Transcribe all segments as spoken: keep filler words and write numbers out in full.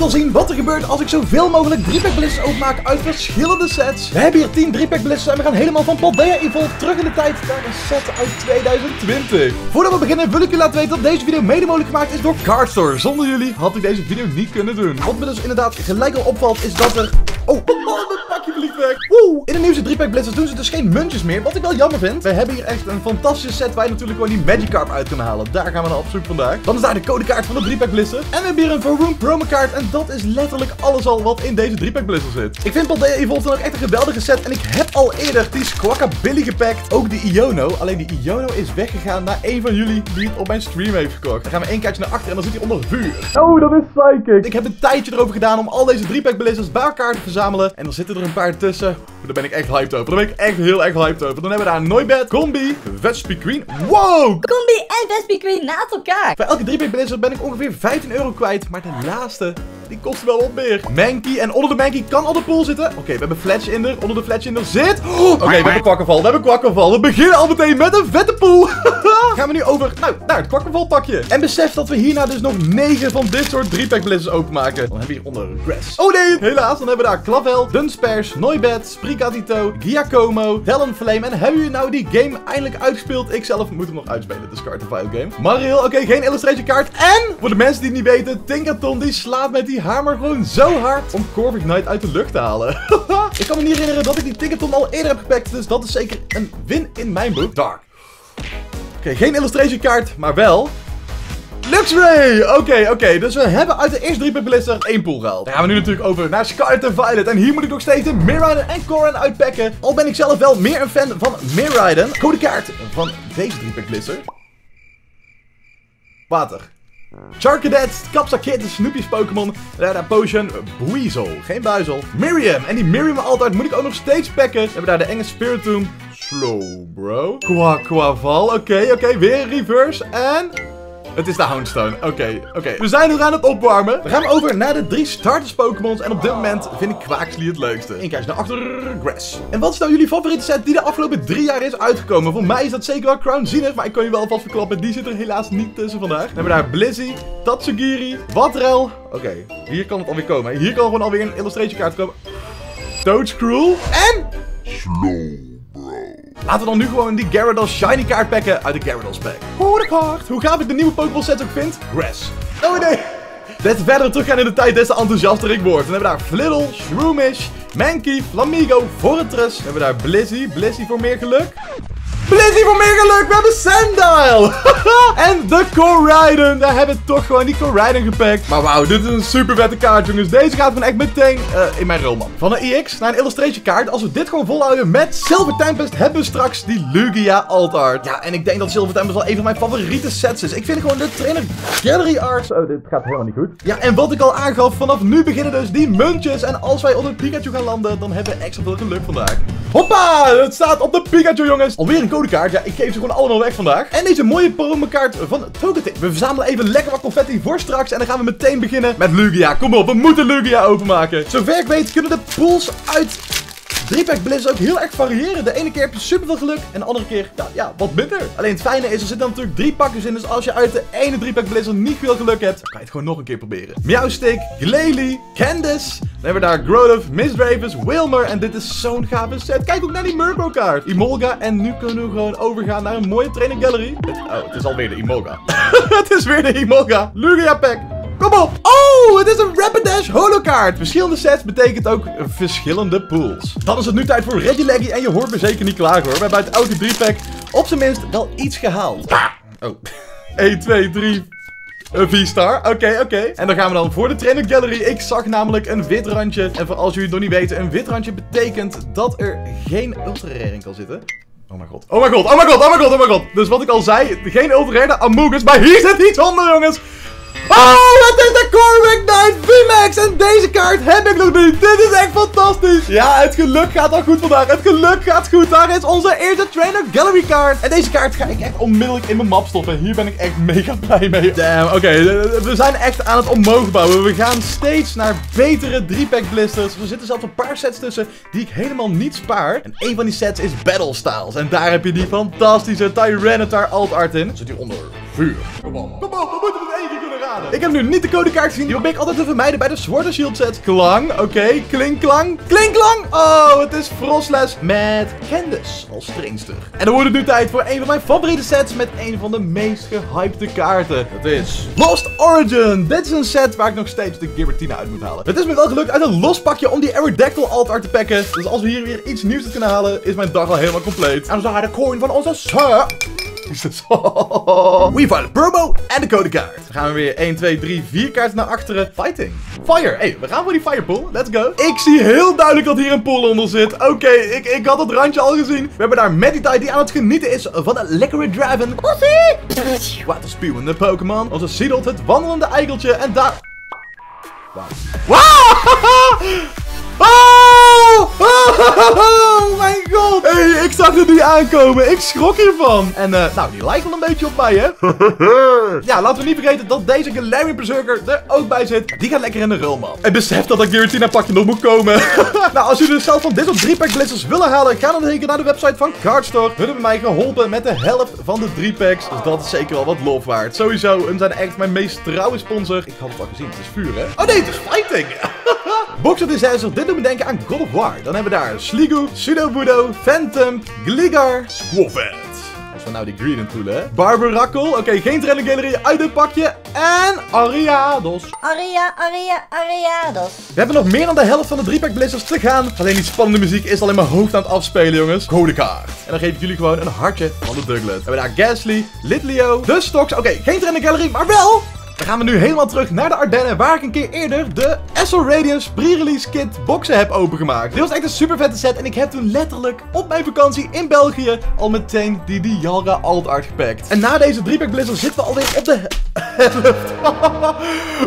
wil zien wat er gebeurt als ik zoveel mogelijk drie-pack blitzes openmaak uit verschillende sets. We hebben hier tien drie-pack blitzes en we gaan helemaal van Paldea Evolved terug in de tijd naar een set uit twintig twintig. Voordat we beginnen wil ik u laten weten dat deze video mede mogelijk gemaakt is door Cardstore. Zonder jullie had ik deze video niet kunnen doen. Wat me dus inderdaad gelijk al opvalt is dat er... Oh, mijn pakje vliegt weg. Woe. In de nieuwste drie-pack blitzers doen ze dus geen muntjes meer, wat ik wel jammer vind. We hebben hier echt een fantastische set waar je natuurlijk gewoon die Magikarp uit kunnen halen. Daar gaan we naar op zoek vandaag. Dan is daar de codekaart van de drie-pack blister. En we hebben hier een Vroom promo kaart en dat is letterlijk alles al wat in deze drie-pack blister zit. Ik vind Paldea Evolved dan ook echt een geweldige set en ik heb al eerder die Squawkabilly gepakt. Ook de Iono, alleen die Iono is weggegaan naar één van jullie die het op mijn stream heeft gekocht. Dan gaan we één kaartje naar achter en dan zit hij onder vuur. Oh, dat is psychic. Ik heb een tijdje erover gedaan om al deze drie-pack blisters bij elkaar te verzamelen. En dan zitten er een paar tussen. Daar ben ik echt hyped over. Daar ben ik echt heel erg hyped over. Dan hebben we daar Noibat, Combi, Vespiqueen. Wow! Combi en Vespiqueen naast elkaar. Bij elke drie-pack blister ben ik ongeveer vijftien euro kwijt. Maar de laatste... die kost wel wat meer. Mankey. En onder de Mankey kan al de pool zitten. Oké, okay, we hebben Fletch in er. Onder de Fletch in er zit. Oh, Oké, okay, we hebben Kwakkenval. We hebben Kwakkenval. We beginnen al meteen met een vette pool. Gaan we nu over nou, naar het Kwakkenval pakje. En besef dat we hierna dus nog negen van dit soort drie-pack blitzers openmaken. Dan hebben we hieronder Grass. Oh nee, helaas. Dan hebben we daar Clavel, Dunsparce, Noibat, Sprigatito, Giacomo, Talonflame. En hebben jullie nou die game eindelijk uitgespeeld? Ik zelf moet hem nog uitspelen. Dus Card File Game. Mariel, oké, okay, geen illustration kaart. En voor de mensen die het niet weten, Tinkaton die slaat met die hamer gewoon zo hard om Corviknight uit de lucht te halen. Ik kan me niet herinneren dat ik die Tinkerton al eerder heb gepakt, dus dat is zeker een win in mijn boek. Dark. Oké, okay, geen illustration kaart, maar wel... Luxray! Oké, okay, oké. Okay. Dus we hebben uit de eerste drie pack blister één pool gehaald. Dan gaan we nu natuurlijk over naar Scarlet en Violet. En hier moet ik nog steeds de Miraiden en Koran uitpakken. Al ben ik zelf wel meer een fan van Miraiden. Codekaart van deze drie pack blister. Water. Charcadet, Kapsakit, Snoopy's Pokémon, Rada Potion, Buizel, geen buizel, Miriam. En die Miriam altijd moet ik ook nog steeds pakken. We hebben daar de enge Spiritomb, Slow bro, Quaquaval, oké, okay, oké, okay, weer reverse en... het is de Houndstone. Oké, okay, oké. Okay. We zijn nu aan het opwarmen. We gaan over naar de drie starters Pokémons. En op dit moment vind ik Quaxly het leukste. Eén kaartje naar achter. Grass. En wat is nou jullie favoriete set die de afgelopen drie jaar is uitgekomen? Voor mij is dat zeker wel Crown Zenith. Maar ik kan je wel alvast verklappen. Die zit er helaas niet tussen vandaag. Dan hebben we daar Blizzy, Tatsugiri, Watrel. Oké, okay, hier kan het alweer komen. Hier kan gewoon alweer een illustration kaart komen. Toadscruel. En... Slow. Laten we dan nu gewoon die Gyarados shiny kaart pakken uit de Gyarados pack. Hoor de kaart. Hoe gaaf ik de nieuwe Pokémon sets ook vind? Grass. Oh nee. Des te verder we teruggaan in de tijd, des te enthousiaster ik word. Dan hebben we daar Flittle, Shroomish, Mankey, Flamigo, Fortress. Dan hebben we daar Blizzy. Blizzy voor meer geluk. Blizzy voor meer geluk. We hebben Sandile. En de Koraidon. Daar hebben we toch gewoon die Koraidon gepakt. Maar wauw, dit is een super vette kaart, jongens. Deze gaat van echt meteen uh, in mijn roman. Van een E X naar een illustration kaart. Als we dit gewoon volhouden met Silver Tempest, hebben we straks die Lugia alt art. Ja, en ik denk dat Silver Tempest wel een van mijn favoriete sets is. Ik vind gewoon de Trainer Gallery arts. Oh, dit gaat helemaal niet goed. Ja, en wat ik al aangaf, vanaf nu beginnen dus die muntjes. En als wij onder Pikachu gaan landen, dan hebben we extra veel geluk vandaag. Hoppa! Het staat op de Pikachu, jongens. Alweer een codekaart. Ja, ik geef ze gewoon allemaal weg vandaag. En deze mooie promokaart van Togetic. We verzamelen even lekker wat confetti voor straks. En dan gaan we meteen beginnen met Lugia. Kom op, we moeten Lugia openmaken. Zover ik weet kunnen de pools uit drie-pack blizzards ook heel erg variëren. De ene keer heb je superveel geluk en de andere keer, ja, ja, wat minder. Alleen het fijne is, er zitten natuurlijk drie pakjes in. Dus als je uit de ene drie-pack blizzard niet veel geluk hebt, dan kan je het gewoon nog een keer proberen. Meowstic, Glalie, Candice. Dan hebben we daar Growlithe, Misdravus, Wilmer. En dit is zo'n gave set. Kijk ook naar die Murkrow-kaart. Emolga. En nu kunnen we gewoon overgaan naar een mooie Trainer Gallery. Oh, het is alweer de Emolga. Het is weer de Emolga. Lugia pack. Kom op. Oh, het is een Rapidash holokaart. Verschillende sets betekent ook verschillende pools. Dan is het nu tijd voor Reggie-Leggy. En je hoort me zeker niet klagen hoor. We hebben uit elke drie-pack op zijn minst wel iets gehaald. Oh. één, twee, drie... Een V-star. Oké, okay, oké. Okay. En dan gaan we dan voor de Trainer Gallery. Ik zag namelijk een wit randje. En voor als jullie het nog niet weten, een wit randje betekent dat er geen ultra rare in kan zitten. Oh mijn god. Oh mijn god, oh mijn god, oh mijn god, oh mijn god. Dus wat ik al zei, geen ultra rare Amogus. Maar hier zit iets onder, jongens. Oh, het is de Corviknight V-Max. En deze kaart heb ik nog niet. Dit is echt fantastisch. Ja, het geluk gaat al goed vandaag. Het geluk gaat goed. Daar is onze eerste Trainer Gallery kaart. En deze kaart ga ik echt onmiddellijk in mijn map stoppen. Hier ben ik echt mega blij mee. Damn, oké. Okay. We zijn echt aan het omhoog bouwen. We gaan steeds naar betere drie-pack blisters. Er zitten zelfs een paar sets tussen die ik helemaal niet spaar. En een van die sets is Battle Styles. En daar heb je die fantastische Tyranitar alt-art in. Zit hier onder vuur. Kom op, kom op. We moeten het één keer kunnen raken. schade. Ik heb nu niet de codekaart gezien. Die probeer ik altijd te vermijden bij de Sword and Shield set. Klang, oké. Okay. Klinklang. Klinklang. Oh, het is Frostlass met Candace als trainster. En dan wordt het nu tijd voor een van mijn favoriete sets met een van de meest gehypte kaarten. Dat is Lost Origin. Dit is een set waar ik nog steeds de Giratina uit moet halen. Het is me wel gelukt uit een los pakje om die Aerodactyl alt-art te pakken. Dus als we hier weer iets nieuws te kunnen halen, is mijn dag al helemaal compleet. En we zagen de coin van onze sir. We vallen Burbo en de codekaart. Dan gaan we weer één, twee, drie, vier kaarten naar achteren. Fighting. Fire. Hey, we gaan voor die firepool. Let's go. Ik zie heel duidelijk dat hier een pool onder zit. Oké, okay, ik, ik had het randje al gezien. We hebben daar Meditite die aan het genieten is van een lekkere Draven. Ossie. Wat een spuwende Pokémon. Onze Seedot, het wandelende eikeltje. En daar... Wauw. Wow. Oh! Oh mijn god! Hey, ik zag het niet aankomen. Ik schrok hiervan. En uh, nou, die lijkt wel een beetje op mij, hè? Ja, laten we niet vergeten dat deze Galarian Berserker er ook bij zit. Die gaat lekker in de rul, man. En besef dat dat Giratina pakje nog moet komen. Nou, als jullie dus zelf van dit soort drie pack blitzers willen halen, ga dan zeker naar de website van Cardstore. Hun hebben mij geholpen met de helft van de drie packs. Dus dat is zeker al wat lof waard. Sowieso, hun zijn echt mijn meest trouwe sponsor. Ik had het al gezien, het is vuur, hè? Oh nee, het is fighting! Box of Disaster, dit doet me denken aan God of War. Dan hebben we daar Sliggoo, Sudowoodo, Phantom, Gligar, Squavet. Als we nou die green in toelen, hè. Barbarackle, oké, okay, geen Trainer Gallery uit dit pakje. En Ariados. Aria, Aria, Ariados. We hebben nog meer dan de helft van de drie pack blizzards te gaan. Alleen die spannende muziek is al in mijn hoofd aan het afspelen, jongens. Codekaart. En dan geef ik jullie gewoon een hartje van de Diglett. We hebben daar Gastly, Litleo, de Stox. Oké, okay, geen Trainer Gallery, maar wel... Dan gaan we nu helemaal terug naar de Ardennen, waar ik een keer eerder de Astral Radiance pre-release kit boxen heb opengemaakt. Dit was echt een super vette set en ik heb toen letterlijk op mijn vakantie in België al meteen die Dialga alt-art gepakt. En na deze drie pack blizzard zitten we alweer op de helft.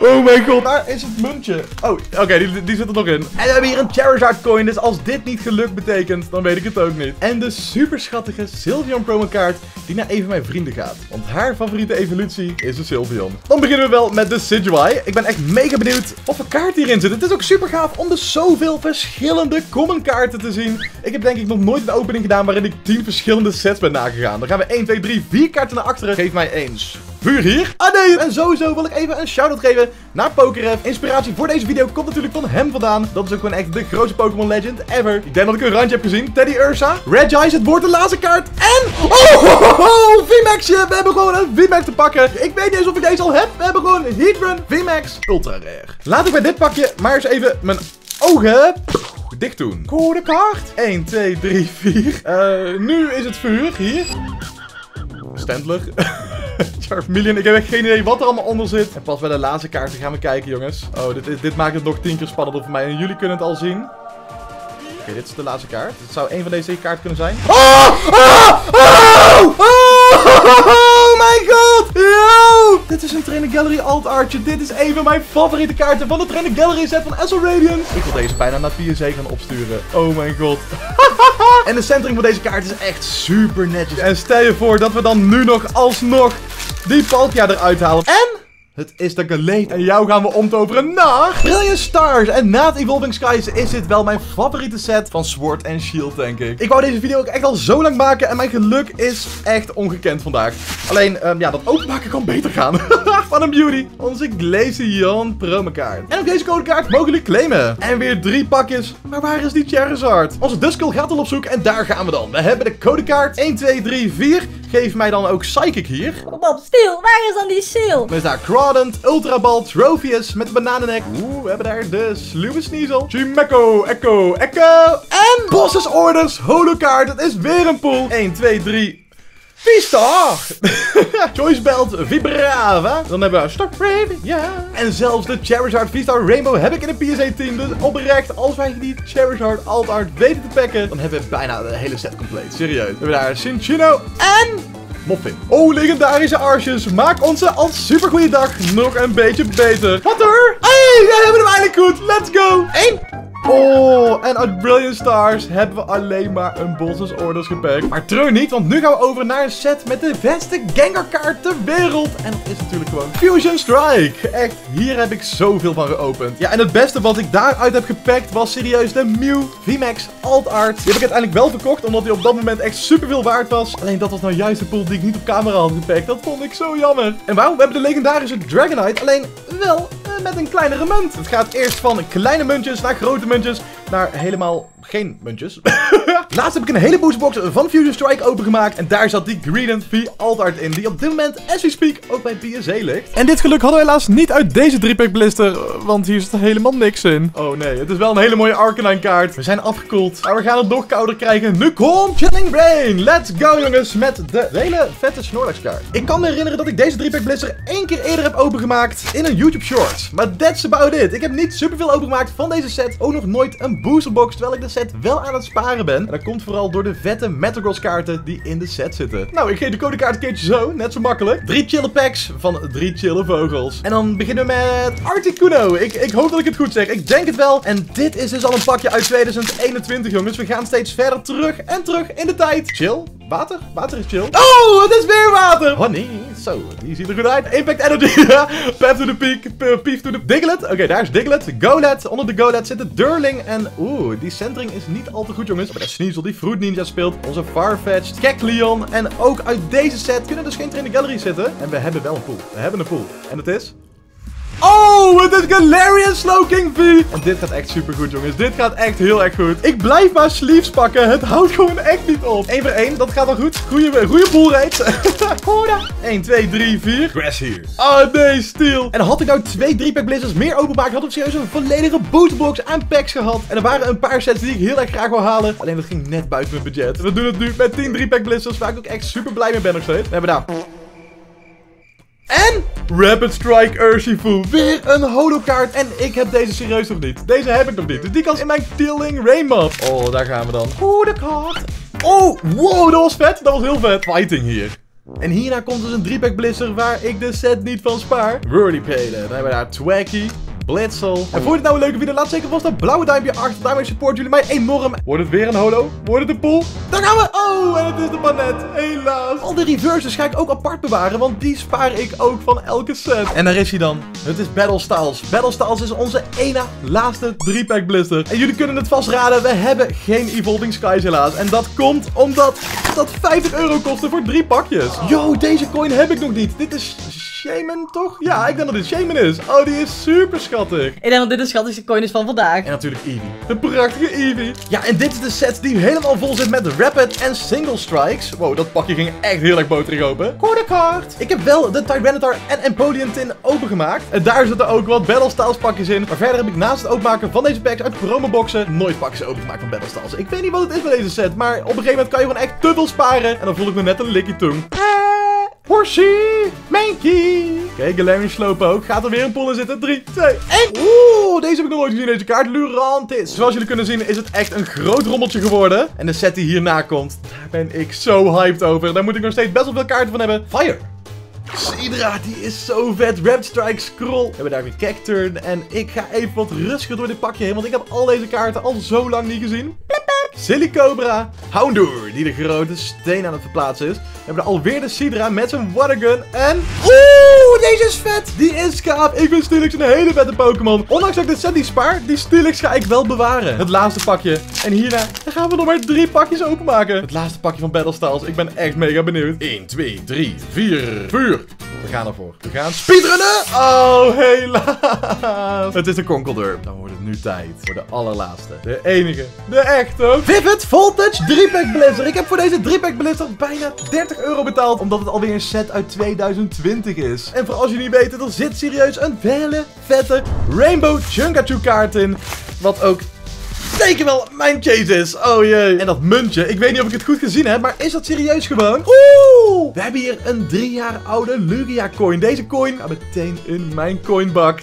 Oh mijn god, daar is het muntje. Oh, oké, okay, die, die zit er nog in. En we hebben hier een Charizard coin, dus als dit niet geluk betekent, dan weet ik het ook niet. En de super schattige Sylveon promo kaart die naar een van mijn vrienden gaat. Want haar favoriete evolutie is de Sylveon. Dan beginnen we wel met de Sidgewai. Ik ben echt mega benieuwd of een kaart hierin zit. Het is ook super gaaf om dus zoveel verschillende common kaarten te zien. Ik heb denk ik nog nooit een opening gedaan waarin ik tien verschillende sets ben nagegaan. Dan gaan we één, twee, drie, vier kaarten naar achteren. Geef mij eens. Vuur hier. Ah nee! En sowieso wil ik even een shout-out geven naar Pokeref. Inspiratie voor deze video komt natuurlijk van hem vandaan. Dat is ook gewoon echt de grootste Pokémon legend ever. Ik denk dat ik een randje heb gezien. Teddy Ursa. Regis, het wordt de laatste kaart. En... Oh, ho, ho, ho. V-Maxje. We hebben gewoon een V-Max te pakken. Ik weet niet eens of ik deze al heb. We hebben gewoon een Heatran V-Max. Ultra rare. Laat ik bij dit pakje maar eens even mijn ogen... dicht doen. Codekaart. één, twee, drie, vier. Uh, nu is het vuur. Hier. Standler. Charmeleon, ik heb echt geen idee wat er allemaal onder zit. En pas bij de laatste kaarten gaan we kijken, jongens. Oh, dit, dit, dit maakt het nog tien keer spannender voor mij. En jullie kunnen het al zien. Oké, okay, dit is de laatste kaart. Het zou een van deze kaarten kunnen zijn. Oh! Oh! Oh! Oh! Oh my god! Yo! Dit is een Trainer Gallery alt-artje. Dit is een van mijn favoriete kaarten van de Trainer Gallery set van Astral Radiance. Ik wil deze bijna naar vier C gaan opsturen. Oh mijn god. En de centering van deze kaart is echt super netjes. En stel je voor dat we dan nu nog alsnog die Paldea eruit halen. En... het is de geleed. En jou gaan we omtoveren naar Brilliant Stars. En na het Evolving Skies is dit wel mijn favoriete set van Sword and Shield, denk ik. Ik wou deze video ook echt al zo lang maken. En mijn geluk is echt ongekend vandaag. Alleen, um, ja, dat openmaken kan beter gaan. Wat een beauty. Onze Glaceon promokaart. En ook deze codekaart mogen jullie claimen. En weer drie pakjes. Maar waar is die Charizard? Onze Duskull gaat al op zoek. En daar gaan we dan. We hebben de codekaart. één, twee, drie, vier. Geef mij dan ook Psychic hier. Wat stil. Waar is dan die seal? We staan Crown. Ultra Ball, Trophius met een bananenek. Oeh, we hebben daar de sluwe Sneasel. Chimecho, Echo, Echo. En Boss's Orders, holokaart. Het is weer een pool. één, twee, drie. Vista! Choice Belt, Vibrava. Dan hebben we Starmie, ja. En zelfs de Charizard Vista Rainbow heb ik in een P S A team. Dus oprecht, als wij die Charizard alt-art weten te pakken, dan hebben we bijna de hele set compleet. Serieus. We hebben daar Cinchino en... Moffin. Oh, legendarische Arceus. Maak onze al super goede dag nog een beetje beter. Wat er? Hey, we hebben hem eindelijk goed. Let's go. Eén. Oh. Battle. En uit Brilliant Stars hebben we alleen maar een Bolsas Orders gepakt. Maar treur niet, want nu gaan we over naar een set met de beste Gengar-kaart ter wereld. En dat is natuurlijk gewoon Fusion Strike. Echt, hier heb ik zoveel van geopend. Ja, en het beste wat ik daaruit heb gepakt was serieus de Mew V max Alt Art. Die heb ik uiteindelijk wel verkocht, omdat die op dat moment echt superveel waard was. Alleen dat was nou juist de pool die ik niet op camera had gepakt. Dat vond ik zo jammer. En waarom? We hebben de legendarische Dragonite, alleen wel met een kleinere munt. Het gaat eerst van kleine muntjes naar grote muntjes naar helemaal geen muntjes. Laatst heb ik een hele boosterbox van Fusion Strike opengemaakt. En daar zat die Greedent V Alt Art in. Die op dit moment, as we speak, ook bij P S A ligt. En dit geluk hadden we helaas niet uit deze drie-pack blister. Want hier zit helemaal niks in. Oh nee, het is wel een hele mooie Arcanine kaart. We zijn afgekoeld. Maar we gaan het nog kouder krijgen. Nu komt Chilling Reign. Let's go jongens. Met de hele vette Snorlax kaart. Ik kan me herinneren dat ik deze drie-pack blister één keer eerder heb opengemaakt. In een YouTube short. Maar that's about it. Ik heb niet superveel opengemaakt van deze set. Ook nog nooit een boosterbox. Terwijl ik de set wel aan het sparen ben. En dat komt vooral door de vette Metagross kaarten die in de set zitten. Nou, ik geef de codekaart een keertje zo. Net zo makkelijk. Drie chille packs van drie chille vogels. En dan beginnen we met Articuno. Ik, ik hoop dat ik het goed zeg. Ik denk het wel. En dit is dus al een pakje uit tweeduizend eenentwintig, jongens. We gaan steeds verder terug en terug in de tijd. Chill. Water? Water is chill. Oh, het is weer water! Oh nee. Zo, die ziet er goed uit. Impact Energy. Pep to the peak. Pief to the... Diglett. Oké, okay, daar is Diglett. Golett. Onder de Golett zit de Durling. En oeh, die centering is niet al te goed, jongens. Maar dat Sneasel die Fruit Ninja speelt. Onze Farfetch'd. Kecleon. En ook uit deze set kunnen dus geen Trainer Gallery zitten. En we hebben wel een pool. We hebben een pool. En het is... Oh, het is Galarian Slowking V. En dit gaat echt super goed, jongens. Dit gaat echt heel erg goed. Ik blijf maar sleeves pakken. Het houdt gewoon echt niet op. één voor één, dat gaat wel goed. Goeie, goeie pool reeds. één, twee, drie, vier. Grass hier. Oh nee, Steel. En had ik nou twee drie-pack blizzards meer openmaken, had ik serieus een volledige bootbox aan packs gehad. En er waren een paar sets die ik heel erg graag wil halen. Alleen dat ging net buiten mijn budget. En we doen het nu met tien drie-pack blizzards, waar ik ook echt super blij mee ben nog steeds. We hebben daar... En Rapid Strike Urshifu. Weer een holokaart. En ik heb deze serieus nog niet. Deze heb ik nog niet. Dus die kan in mijn Chilling Reign map. Oh, daar gaan we dan. Oeh, de kaart. Oh, wow, dat was vet. Dat was heel vet. Fighting hier. En hierna komt dus een drie-pack blister waar ik de set niet van spaar. Whirlipede. Dan hebben we daar Twacky. Blitzel. En vond je dit nou een leuke video? Laat zeker vast dat blauwe duimpje achter. Daarmee support jullie mij enorm. Wordt het weer een holo? Wordt het een pool? Daar gaan we! Oh, en het is de panet. Helaas. Al de reverses ga ik ook apart bewaren, want die spaar ik ook van elke set. En daar is hij dan. Het is Battle Styles. Battle Styles is onze ene laatste drie-pack blister. En jullie kunnen het vast raden, we hebben geen Evolving Skies helaas. En dat komt omdat dat vijftig euro kostte voor drie pakjes. Yo, deze coin heb ik nog niet. Dit is... Shaman, toch? Ja, ik denk dat dit Shaman is. Oh, die is super schattig. Ik denk dat dit de schattigste coin is van vandaag. En natuurlijk Eevee. De prachtige Eevee. Ja, en dit is de set die helemaal vol zit met Rapid en Single Strikes. Wow, dat pakje ging echt heel erg boterig open. Codekaart. Ik heb wel de Tyranitar en Empoleon Tin opengemaakt. En daar zitten ook wat Battle Styles pakjes in. Maar verder heb ik naast het openmaken van deze packs uit promoboxen nooit pakjes opengemaakt van Battle Styles. Ik weet niet wat het is met deze set, maar op een gegeven moment kan je gewoon echt te veel sparen. En dan voel ik me net een likkie tong. Horsey, Mankey. Oké, Galarian Slowpoke. Gaat er weer een pool in zitten. drie, twee, één. Oeh, deze heb ik nog nooit gezien. Deze kaart. Lurantis. Zoals jullie kunnen zien is het echt een groot rommeltje geworden. En de set die hierna komt, daar ben ik zo hyped over. Daar moet ik nog steeds best wel veel kaarten van hebben. Fire. Sidra, die is zo vet. Rapid Strike, Scroll. We hebben daar weer Cacturne. En ik ga even wat rustiger door dit pakje heen, want ik heb al deze kaarten al zo lang niet gezien. Silly Cobra, Houndour, die de grote steen aan het verplaatsen is. We hebben er alweer de Sidra met zijn Watergun en... Oeh, deze is vet! Die is schaap. Ik vind Steelix een hele vette Pokémon. Ondanks dat ik de set niet spaar, die Steelix ga ik wel bewaren. Het laatste pakje. En hierna gaan we nog maar drie pakjes openmaken. Het laatste pakje van Battle Styles. Ik ben echt mega benieuwd. één, twee, drie, vier, vuur! We gaan ervoor. We gaan speedrunnen! Oh, helaas! Het is de Conkeldurr. Dan wordt het nu tijd voor de allerlaatste. De enige. De echte. Vivid Voltage drie-pack blister. Ik heb voor deze drie-pack blister bijna dertig euro betaald. Omdat het alweer een set uit tweeduizend twintig is. En voor als jullie niet weten, er zit serieus een hele vette Rainbow Chunkachu kaart in. Wat ook... Zeker wel mijn case is. Oh jee. En dat muntje. Ik weet niet of ik het goed gezien heb, maar is dat serieus gewoon? Oeh. We hebben hier een drie jaar oude Lugia coin. Deze coin gaat meteen in mijn coinbak.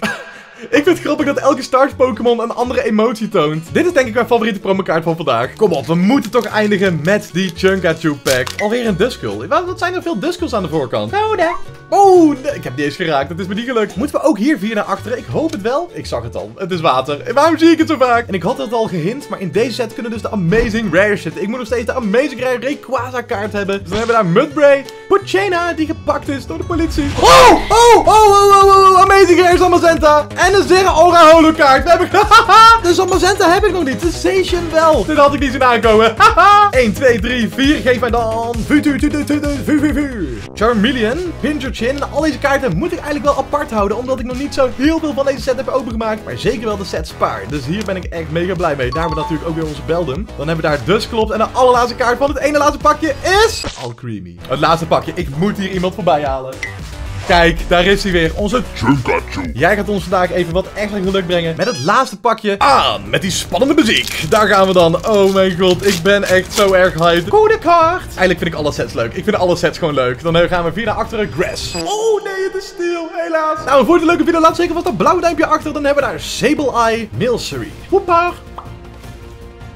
Ik vind het grappig dat elke Stars Pokémon een andere emotie toont. Dit is denk ik mijn favoriete promokaart van vandaag. Kom op, we moeten toch eindigen met die Chunkachu pack. Alweer een Duskull. Wat zijn er veel Duskulls aan de voorkant? Roda. Oh, nee. Ik heb die eens geraakt. Dat is me niet gelukt. Moeten we ook hier vier naar achteren? Ik hoop het wel. Ik zag het al. Het is water. Waarom zie ik het zo vaak? En ik had het al gehint, maar in deze set kunnen dus de Amazing Rare zitten. Ik moet nog steeds de Amazing Rare Rayquaza kaart hebben. Dus dan hebben we daar Mudbray, Pochena, die gepakt is door de politie. Oh, oh, oh, oh, oh, oh, Amazing Rare Zamazenta. En een Zeraora holo kaart. We hebben... De Zamazenta heb ik nog niet. De Station wel. Dit had ik niet zien aankomen. één, twee, drie, vier. Geef mij dan. Vuur, vuur, vuur, vuur, vuur. Charmeleon, Pincochin. Al deze kaarten moet ik eigenlijk wel apart houden, omdat ik nog niet zo heel veel van deze set heb opengemaakt. Maar zeker wel de set spaar. Dus hier ben ik echt mega blij mee. Daar hebben we natuurlijk ook weer onze Beldum. Dan hebben we daar Dusclops. En de allerlaatste kaart van het ene laatste pakje is... Alcremie. Het laatste pakje. Ik moet hier iemand voorbij halen. Kijk, daar is hij weer. Onze Chunkachu. Jij gaat ons vandaag even wat echt geluk brengen met het laatste pakje aan. Met die spannende muziek. Daar gaan we dan. Oh mijn god, ik ben echt zo erg hyped. Goede kaart. Eigenlijk vind ik alle sets leuk. Ik vind alle sets gewoon leuk. Dan gaan we via naar achteren. Grass. Oh nee, het is stil. Helaas. Nou, voor de leuke video laat zeker wat dat blauw duimpje achter. Dan hebben we daar Sableye, Milcery. Hoepa.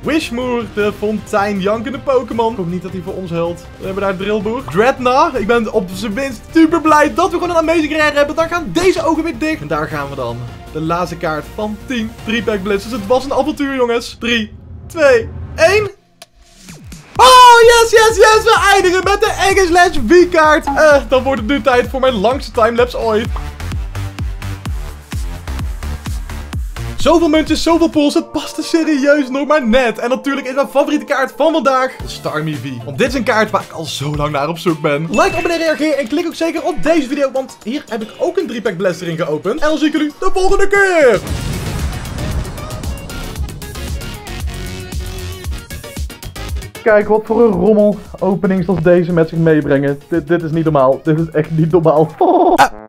Wishmoor, de fontein jankende Pokémon. Ik hoop niet dat hij voor ons huilt. We hebben daar Drillboer. Dreadnought. Ik ben op zijn minst super blij dat we gewoon een Amazing Rare hebben. Dan gaan deze ogen weer dicht. En daar gaan we dan. De laatste kaart van tien. drie pack Blitz. Dus het was een avontuur, jongens. drie, twee, één. Oh, yes, yes, yes. We eindigen met de Egg Slash V kaart. Uh, dan wordt het nu tijd voor mijn langste timelapse ooit. Zoveel muntjes, zoveel pools, het paste serieus nog maar net. En natuurlijk is mijn favoriete kaart van vandaag de Starmie V. Want dit is een kaart waar ik al zo lang naar op zoek ben. Like, abonneer, reageer en klik ook zeker op deze video. Want hier heb ik ook een drie pack blaster in geopend. En dan zie ik jullie de volgende keer. Kijk wat voor een rommel opening zoals deze met zich meebrengen. Dit, dit is niet normaal. Dit is echt niet normaal. Ah.